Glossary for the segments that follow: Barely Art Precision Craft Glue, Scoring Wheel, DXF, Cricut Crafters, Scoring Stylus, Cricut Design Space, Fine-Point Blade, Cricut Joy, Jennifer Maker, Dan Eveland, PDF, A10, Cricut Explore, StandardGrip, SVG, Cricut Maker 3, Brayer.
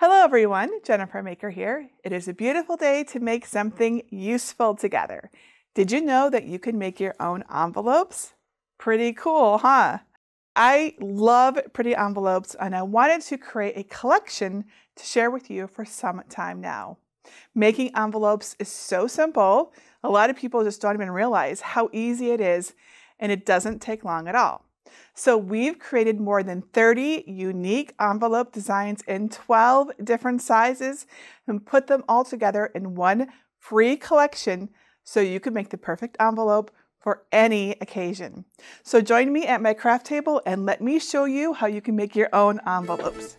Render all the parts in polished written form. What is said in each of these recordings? Hello everyone, Jennifer Maker here. It is a beautiful day to make something useful together. Did you know that you can make your own envelopes? Pretty cool, huh? I love pretty envelopes and I wanted to create a collection to share with you for some time now. Making envelopes is so simple. A lot of people just don't even realize how easy it is, and it doesn't take long at all. So we've created more than 30 unique envelope designs in 12 different sizes and put them all together in one free collection so you can make the perfect envelope for any occasion. So join me at my craft table and let me show you how you can make your own envelopes.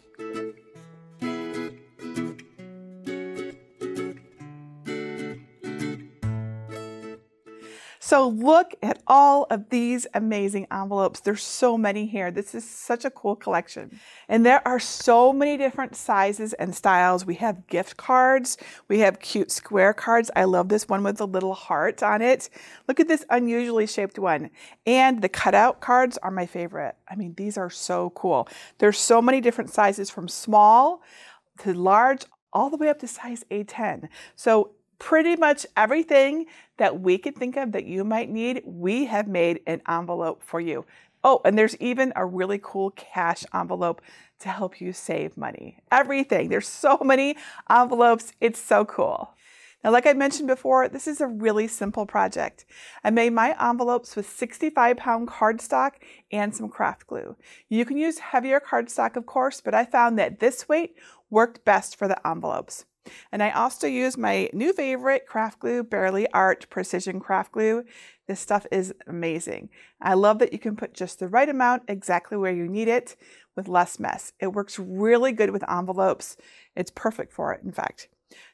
So look at all of these amazing envelopes. There's so many here. This is such a cool collection. And there are so many different sizes and styles. We have gift cards. We have cute square cards. I love this one with the little heart on it. Look at this unusually shaped one. And the cutout cards are my favorite. I mean, these are so cool. There's so many different sizes from small to large, all the way up to size A10. So pretty much everything that we could think of that you might need, we have made an envelope for you. Oh, and there's even a really cool cash envelope to help you save money. Everything. There's so many envelopes. It's so cool. Now, like I mentioned before, this is a really simple project. I made my envelopes with 65-pound cardstock and some craft glue. You can use heavier cardstock, of course, but I found that this weight worked best for the envelopes. And I also use my new favorite craft glue, Barely Art Precision Craft Glue. This stuff is amazing. I love that you can put just the right amount exactly where you need it with less mess. It works really good with envelopes. It's perfect for it, in fact.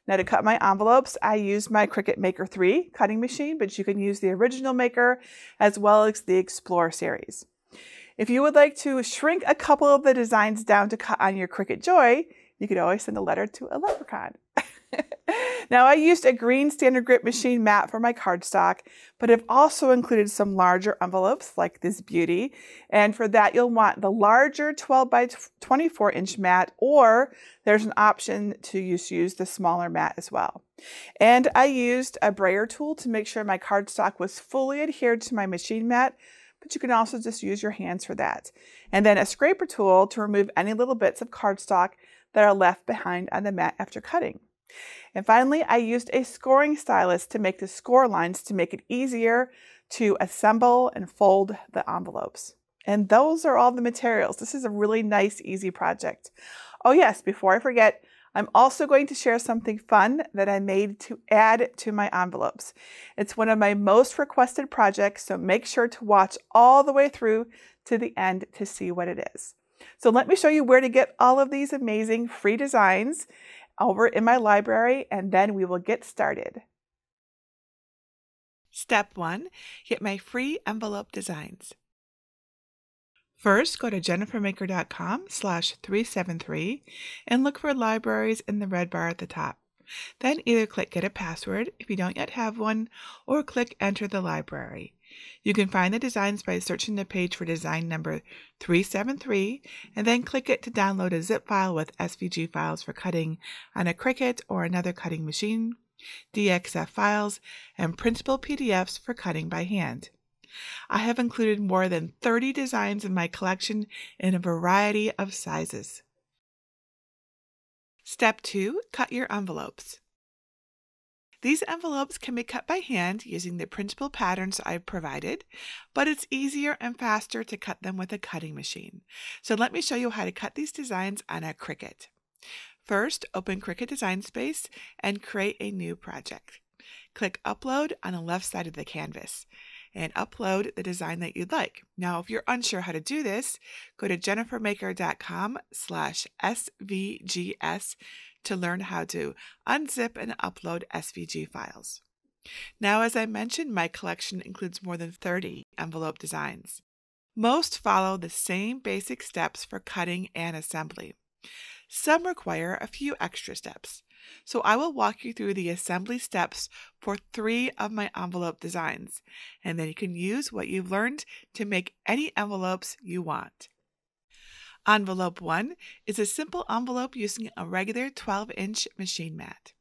Now to cut my envelopes, I used my Cricut Maker 3 cutting machine, but you can use the original Maker as well as the Explore series. If you would like to shrink a couple of the designs down to cut on your Cricut Joy, you could always send a letter to a leprechaun. Now, I used a green standard grip machine mat for my cardstock, but I've also included some larger envelopes like this beauty. And for that, you'll want the larger 12 by 24 inch mat, or there's an option to use the smaller mat as well. And I used a Brayer tool to make sure my cardstock was fully adhered to my machine mat, but you can also just use your hands for that. And then a scraper tool to remove any little bits of cardstock that are left behind on the mat after cutting. And finally, I used a scoring stylus to make the score lines to make it easier to assemble and fold the envelopes. And those are all the materials. This is a really nice, easy project. Oh yes, before I forget, I'm also going to share something fun that I made to add to my envelopes. It's one of my most requested projects, so make sure to watch all the way through to the end to see what it is. So let me show you where to get all of these amazing free designs over in my library, and then we will get started. Step 1, get my free envelope designs. First, go to jennifermaker.com/373 and look for libraries in the red bar at the top. Then either click Get a Password if you don't yet have one, or click Enter the Library. You can find the designs by searching the page for design number 373 and then click it to download a zip file with SVG files for cutting on a Cricut or another cutting machine, DXF files, and printable PDFs for cutting by hand. I have included more than 30 designs in my collection in a variety of sizes. Step 2, cut your envelopes. These envelopes can be cut by hand using the printable patterns I've provided, but it's easier and faster to cut them with a cutting machine. So let me show you how to cut these designs on a Cricut. First, open Cricut Design Space and create a new project. Click Upload on the left side of the canvas and upload the design that you'd like. Now, if you're unsure how to do this, go to jennifermaker.com/svgs to learn how to unzip and upload SVG files. Now, as I mentioned, my collection includes more than 30 envelope designs. Most follow the same basic steps for cutting and assembly. Some require a few extra steps. So I will walk you through the assembly steps for 3 of my envelope designs, and then you can use what you've learned to make any envelopes you want. Envelope 1 is a simple envelope using a regular 12-inch machine mat.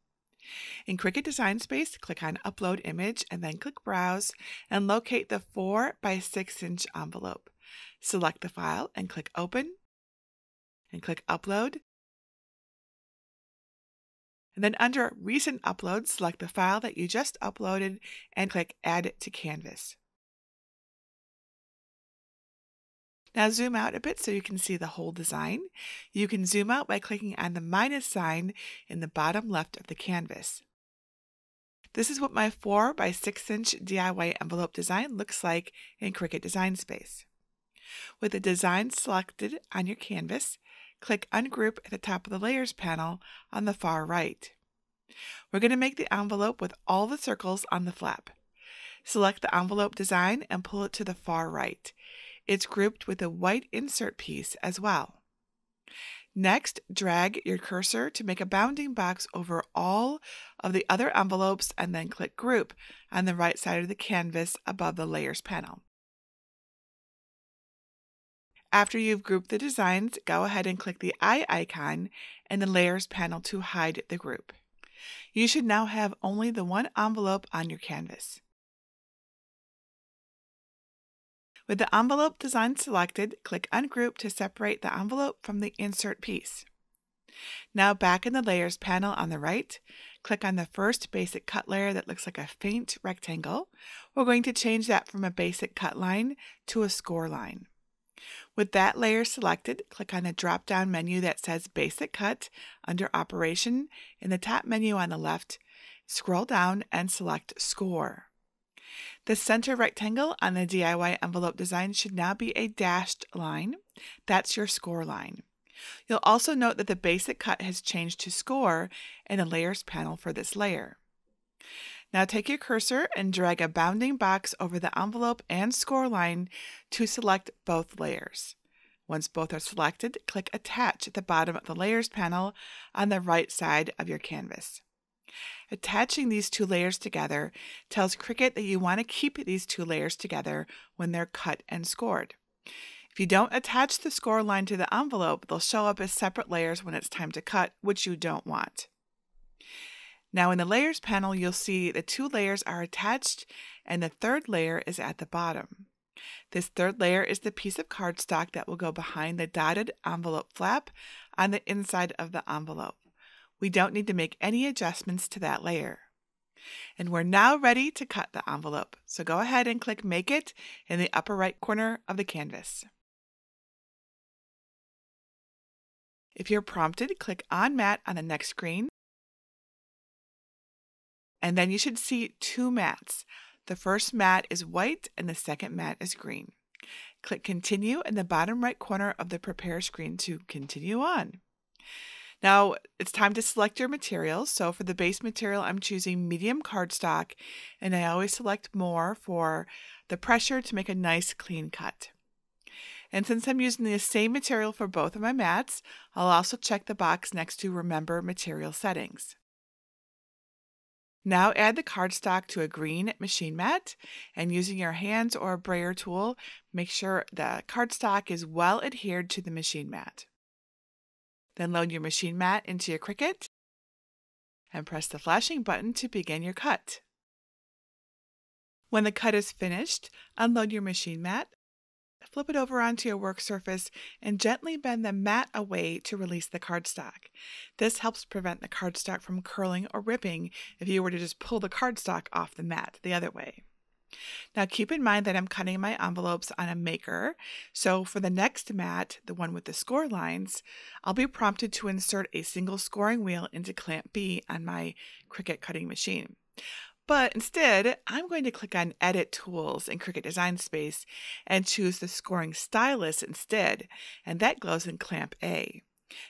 In Cricut Design Space, click on Upload Image and then click Browse and locate the 4 by 6-inch envelope. Select the file and click Open and click Upload. And then under Recent Uploads, select the file that you just uploaded and click Add to Canvas. Now zoom out a bit so you can see the whole design. You can zoom out by clicking on the minus sign in the bottom left of the canvas. This is what my 4 by 6 inch DIY envelope design looks like in Cricut Design Space. With the design selected on your canvas, click Ungroup at the top of the Layers panel on the far right. We're going to make the envelope with all the circles on the flap. Select the envelope design and pull it to the far right. It's grouped with a white insert piece as well. Next, drag your cursor to make a bounding box over all of the other envelopes and then click Group on the right side of the canvas above the Layers panel. After you've grouped the designs, go ahead and click the eye icon in the Layers panel to hide the group. You should now have only the one envelope on your canvas. With the envelope design selected, click Ungroup to separate the envelope from the insert piece. Now back in the Layers panel on the right, click on the first basic cut layer that looks like a faint rectangle. We're going to change that from a basic cut line to a score line. With that layer selected, click on the drop-down menu that says Basic Cut under Operation in the top menu on the left. Scroll down and select Score. The center rectangle on the DIY envelope design should now be a dashed line. That's your score line. You'll also note that the basic cut has changed to score in the Layers panel for this layer. Now take your cursor and drag a bounding box over the envelope and score line to select both layers. Once both are selected, click Attach at the bottom of the Layers panel on the right side of your canvas. Attaching these two layers together tells Cricut that you want to keep these two layers together when they're cut and scored. If you don't attach the score line to the envelope, they'll show up as separate layers when it's time to cut, which you don't want. Now in the Layers panel, you'll see the two layers are attached and the third layer is at the bottom. This third layer is the piece of cardstock that will go behind the dotted envelope flap on the inside of the envelope. We don't need to make any adjustments to that layer. And we're now ready to cut the envelope. So go ahead and click Make It in the upper right corner of the canvas. If you're prompted, click On Mat on the next screen. And then you should see two mats. The first mat is white and the second mat is green. Click Continue in the bottom right corner of the Prepare screen to continue on. Now it's time to select your materials. So for the base material, I'm choosing medium cardstock, and I always select more for the pressure to make a nice clean cut. And since I'm using the same material for both of my mats, I'll also check the box next to Remember Material Settings. Now add the cardstock to a green machine mat, and using your hands or a Brayer tool, make sure the cardstock is well adhered to the machine mat. Then load your machine mat into your Cricut and press the flashing button to begin your cut. When the cut is finished, unload your machine mat, flip it over onto your work surface, and gently bend the mat away to release the cardstock. This helps prevent the cardstock from curling or ripping if you were to just pull the cardstock off the mat the other way. Now keep in mind that I'm cutting my envelopes on a maker, so for the next mat, the one with the score lines, I'll be prompted to insert a single scoring wheel into clamp B on my Cricut cutting machine. But instead, I'm going to click on Edit Tools in Cricut Design Space and choose the Scoring Stylus instead, and that goes in clamp A.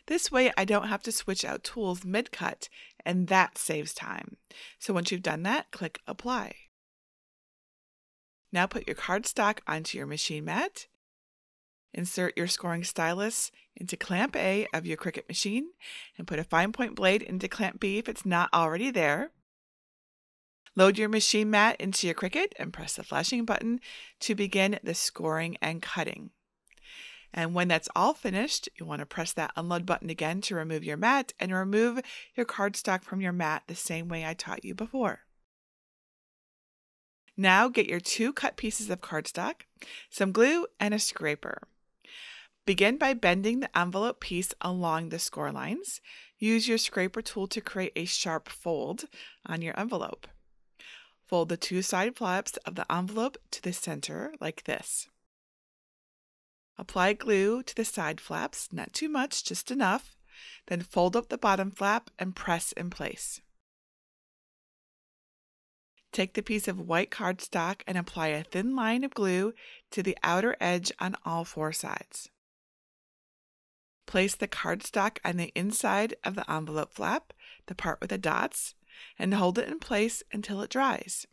This way, I don't have to switch out tools mid-cut, and that saves time. So once you've done that, click Apply. Now put your cardstock onto your machine mat, insert your scoring stylus into clamp A of your Cricut machine, and put a fine-point blade into clamp B if it's not already there. Load your machine mat into your Cricut and press the flashing button to begin the scoring and cutting. And when that's all finished, you want to press that unload button again to remove your mat and remove your cardstock from your mat the same way I taught you before. Now get your two cut pieces of cardstock, some glue, and a scraper. Begin by bending the envelope piece along the score lines. Use your scraper tool to create a sharp fold on your envelope. Fold the two side flaps of the envelope to the center like this. Apply glue to the side flaps, not too much, just enough. Then fold up the bottom flap and press in place. Take the piece of white cardstock and apply a thin line of glue to the outer edge on all four sides. Place the cardstock on the inside of the envelope flap, the part with the dots, and hold it in place until it dries.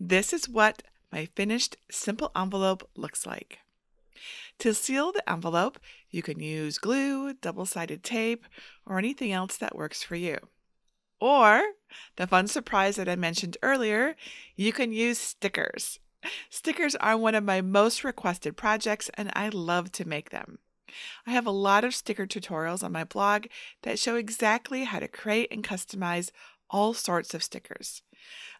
This is what my finished simple envelope looks like. To seal the envelope, you can use glue, double-sided tape, or anything else that works for you. Or, the fun surprise that I mentioned earlier, you can use stickers. Stickers are one of my most requested projects, and I love to make them. I have a lot of sticker tutorials on my blog that show exactly how to create and customize all sorts of stickers.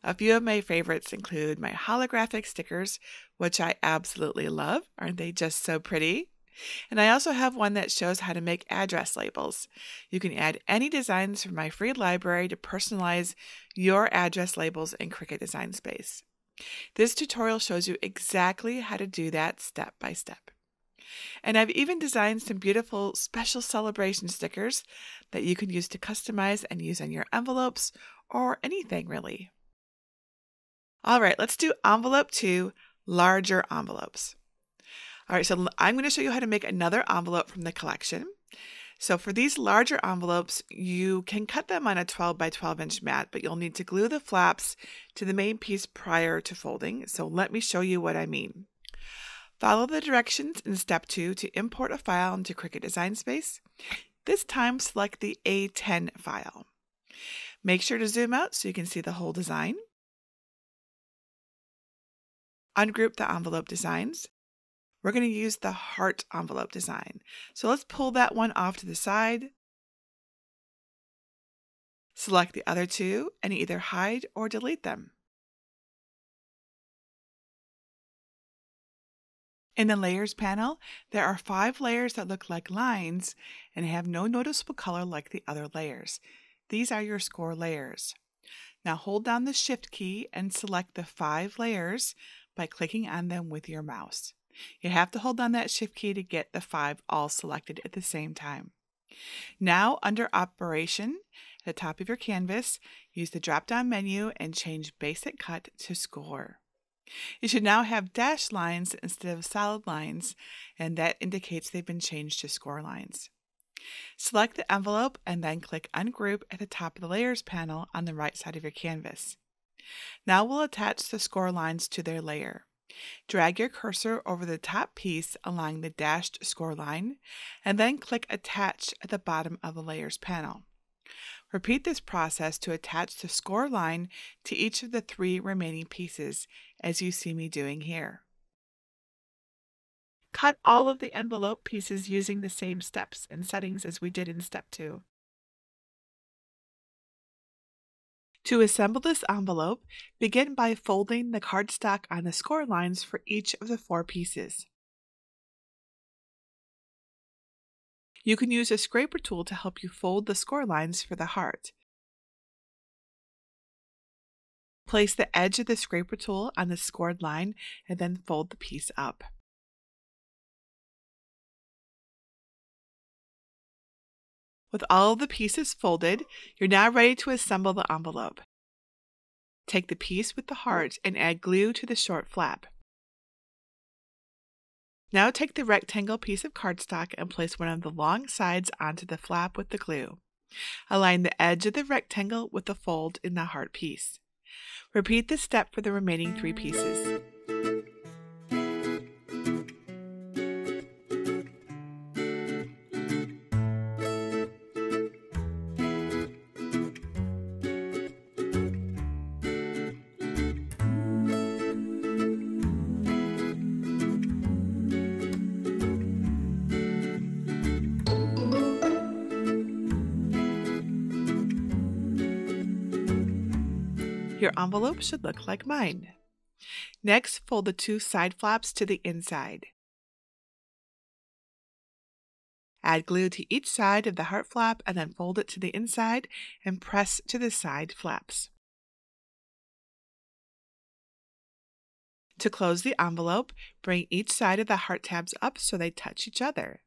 A few of my favorites include my holographic stickers, which I absolutely love. Aren't they just so pretty? And I also have one that shows how to make address labels. You can add any designs from my free library to personalize your address labels in Cricut Design Space. This tutorial shows you exactly how to do that step by step. And I've even designed some beautiful special celebration stickers that you can use to customize and use on your envelopes or anything really. All right, let's do envelope 2, larger envelopes. All right, so I'm going to show you how to make another envelope from the collection. So for these larger envelopes, you can cut them on a 12 by 12 inch mat, but you'll need to glue the flaps to the main piece prior to folding. So let me show you what I mean. Follow the directions in step 2 to import a file into Cricut Design Space. This time, select the A10 file. Make sure to zoom out so you can see the whole design. Ungroup the envelope designs. We're going to use the heart envelope design. So let's pull that one off to the side. Select the other two and either hide or delete them. In the Layers panel, there are 5 layers that look like lines and have no noticeable color like the other layers. These are your score layers. Now hold down the Shift key and select the 5 layers by clicking on them with your mouse. You have to hold down that Shift key to get the 5 all selected at the same time. Now under Operation, at the top of your canvas, use the drop-down menu and change Basic Cut to Score. You should now have dashed lines instead of solid lines, and that indicates they've been changed to score lines. Select the envelope and then click Ungroup at the top of the Layers panel on the right side of your canvas. Now we'll attach the score lines to their layer. Drag your cursor over the top piece along the dashed score line, and then click Attach at the bottom of the Layers panel. Repeat this process to attach the score line to each of the 3 remaining pieces, as you see me doing here. Cut all of the envelope pieces using the same steps and settings as we did in step 2. To assemble this envelope, begin by folding the cardstock on the score lines for each of the 4 pieces. You can use a scraper tool to help you fold the score lines for the heart. Place the edge of the scraper tool on the scored line and then fold the piece up. With all of the pieces folded, you're now ready to assemble the envelope. Take the piece with the heart and add glue to the short flap. Now take the rectangle piece of cardstock and place one of the long sides onto the flap with the glue. Align the edge of the rectangle with the fold in the heart piece. Repeat this step for the remaining 3 pieces. Your envelope should look like mine. Next, fold the two side flaps to the inside. Add glue to each side of the heart flap and then fold it to the inside and press to the side flaps. To close the envelope, bring each side of the heart tabs up so they touch each other.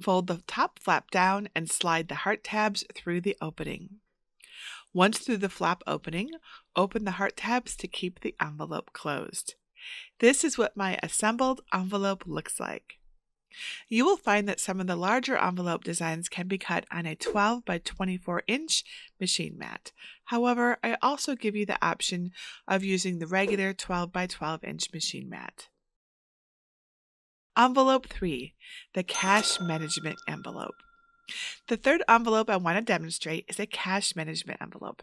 Fold the top flap down and slide the heart tabs through the opening. Once through the flap opening, open the heart tabs to keep the envelope closed. This is what my assembled envelope looks like. You will find that some of the larger envelope designs can be cut on a 12 by 24 inch machine mat. However, I also give you the option of using the regular 12 by 12 inch machine mat. Envelope 3, the cash management envelope. The third envelope I want to demonstrate is a cash management envelope.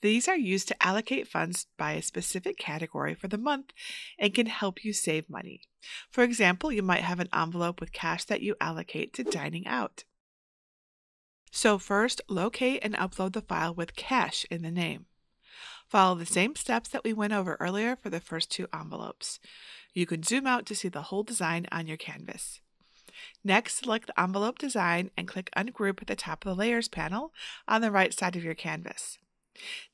These are used to allocate funds by a specific category for the month and can help you save money. For example, you might have an envelope with cash that you allocate to dining out. So first, locate and upload the file with cash in the name. Follow the same steps that we went over earlier for the first two envelopes. You can zoom out to see the whole design on your canvas. Next, select the envelope design and click Ungroup at the top of the Layers panel on the right side of your canvas.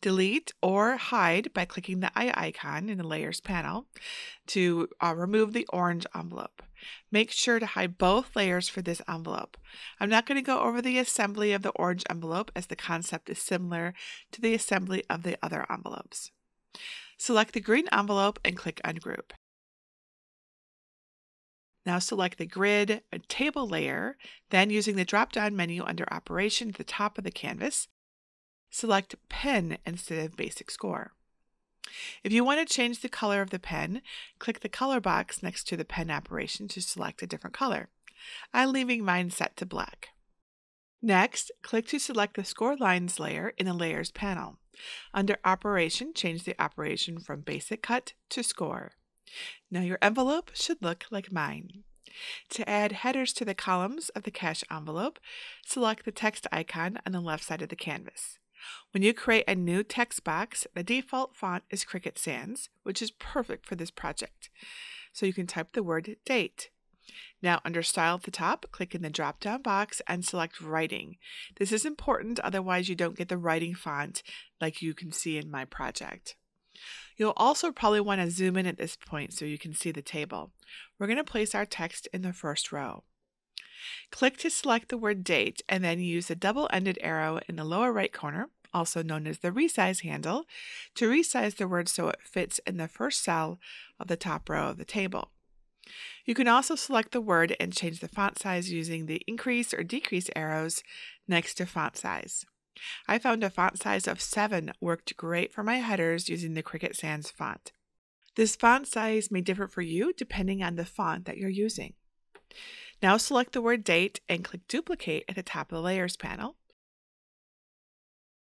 Delete or hide by clicking the eye icon in the Layers panel to remove the orange envelope. Make sure to hide both layers for this envelope. I'm not going to go over the assembly of the orange envelope as the concept is similar to the assembly of the other envelopes. Select the green envelope and click Ungroup. Now select the grid and table layer, then using the drop-down menu under Operation at the top of the canvas, select Pen instead of Basic Score. If you want to change the color of the pen, click the color box next to the pen operation to select a different color. I'm leaving mine set to black. Next, click to select the Score Lines layer in the Layers panel. Under Operation, change the operation from Basic Cut to Score. Now your envelope should look like mine. To add headers to the columns of the cash envelope, select the text icon on the left side of the canvas. When you create a new text box, the default font is Cricut Sans, which is perfect for this project. So you can type the word date. Now under Style at the top, click in the drop-down box and select Writing. This is important, otherwise you don't get the writing font like you can see in my project. You'll also probably want to zoom in at this point so you can see the table. We're going to place our text in the first row. Click to select the word date and then use the double-ended arrow in the lower right corner, also known as the resize handle, to resize the word so it fits in the first cell of the top row of the table. You can also select the word and change the font size using the increase or decrease arrows next to font size. I found a font size of 7 worked great for my headers using the Cricut Sans font. This font size may differ for you depending on the font that you're using. Now select the word date and click Duplicate at the top of the Layers panel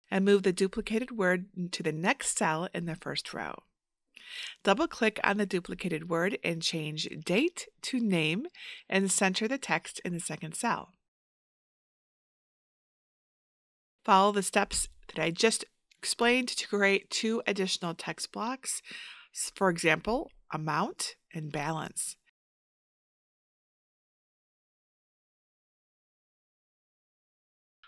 and move the duplicated word to the next cell in the first row. Double-click on the duplicated word and change Date to Name and center the text in the second cell. Follow the steps that I just explained to create two additional text blocks, for example, Amount and Balance.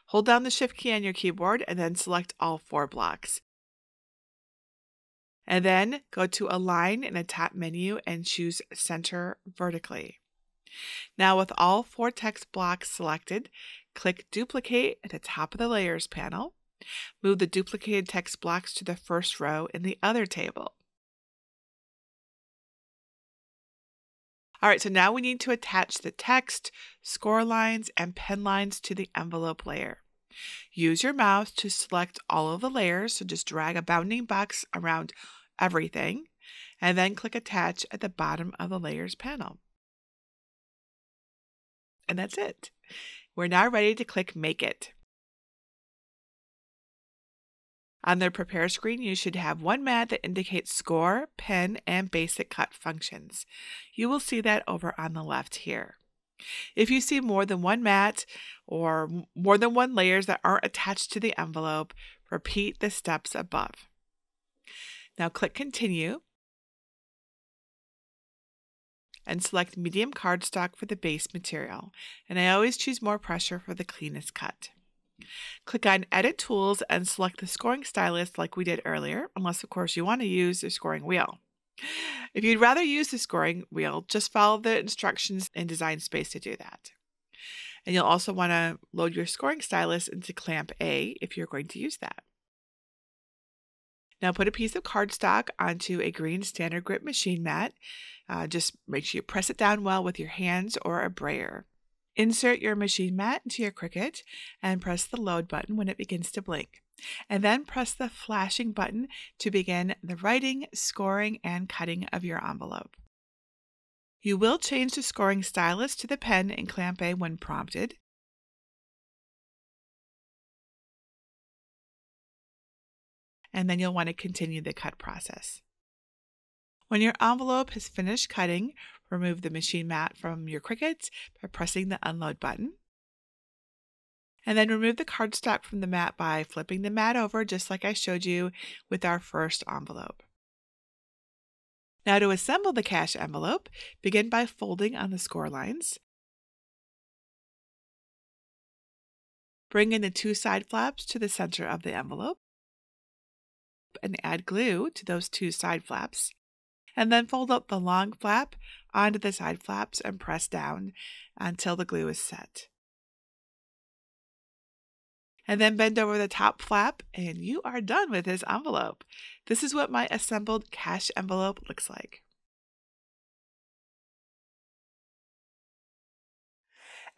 Hold down the Shift key on your keyboard and then select all 4 blocks. And then go to Align in the top menu and choose Center Vertically. Now with all 4 text blocks selected, click Duplicate at the top of the Layers panel. Move the duplicated text blocks to the first row in the other table. All right, so now we need to attach the text, score lines, and pen lines to the envelope layer. Use your mouse to select all of the layers, so just drag a bounding box around everything, and then click Attach at the bottom of the Layers panel. And that's it. We're now ready to click Make It. On the Prepare screen, you should have one mat that indicates Score, Pen, and Basic Cut functions. You will see that over on the left here. If you see more than one mat or more than one layers that aren't attached to the envelope, repeat the steps above. Now click Continue and select medium cardstock for the base material. And I always choose more pressure for the cleanest cut. Click on Edit Tools and select the scoring stylus like we did earlier, unless of course you want to use the scoring wheel. If you'd rather use the scoring wheel, just follow the instructions in Design Space to do that. And you'll also want to load your scoring stylus into clamp A if you're going to use that. Now put a piece of cardstock onto a green standard grip machine mat. Just make sure you press it down well with your hands or a brayer. Insert your machine mat into your Cricut and press the load button when it begins to blink. And then press the flashing button to begin the writing, scoring, and cutting of your envelope. You will change the scoring stylus to the pen in clamp A when prompted. And then you'll want to continue the cut process. When your envelope has finished cutting, remove the machine mat from your Cricut by pressing the unload button. And then remove the cardstock from the mat by flipping the mat over, just like I showed you with our first envelope. Now to assemble the cash envelope, begin by folding on the score lines. Bring in the two side flaps to the center of the envelope and add glue to those two side flaps. And then fold up the long flap onto the side flaps and press down until the glue is set. And then bend over the top flap and you are done with this envelope. This is what my assembled cash envelope looks like.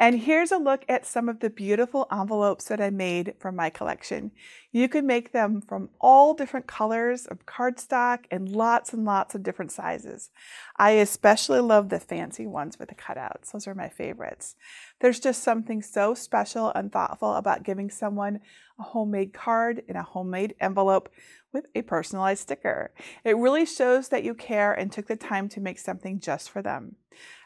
And here's a look at some of the beautiful envelopes that I made from my collection. You can make them from all different colors of cardstock and lots of different sizes. I especially love the fancy ones with the cutouts. Those are my favorites. There's just something so special and thoughtful about giving someone a homemade card in a homemade envelope with a personalized sticker. It really shows that you care and took the time to make something just for them.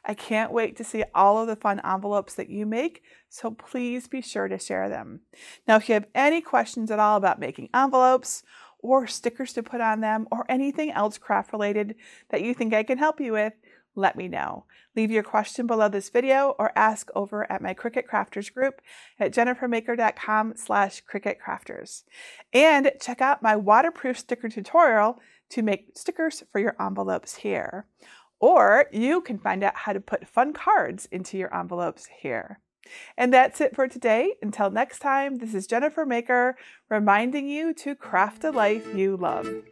I can't wait to see all of the fun envelopes that you make, so please be sure to share them. Now, if you have any questions at all about making envelopes or stickers to put on them or anything else craft related that you think I can help you with, let me know. Leave your question below this video or ask over at my Cricut Crafters group at jennifermaker.com/Cricut Crafters. And check out my waterproof sticker tutorial to make stickers for your envelopes here. Or you can find out how to put fun cards into your envelopes here. And that's it for today. Until next time, this is Jennifer Maker reminding you to craft a life you love.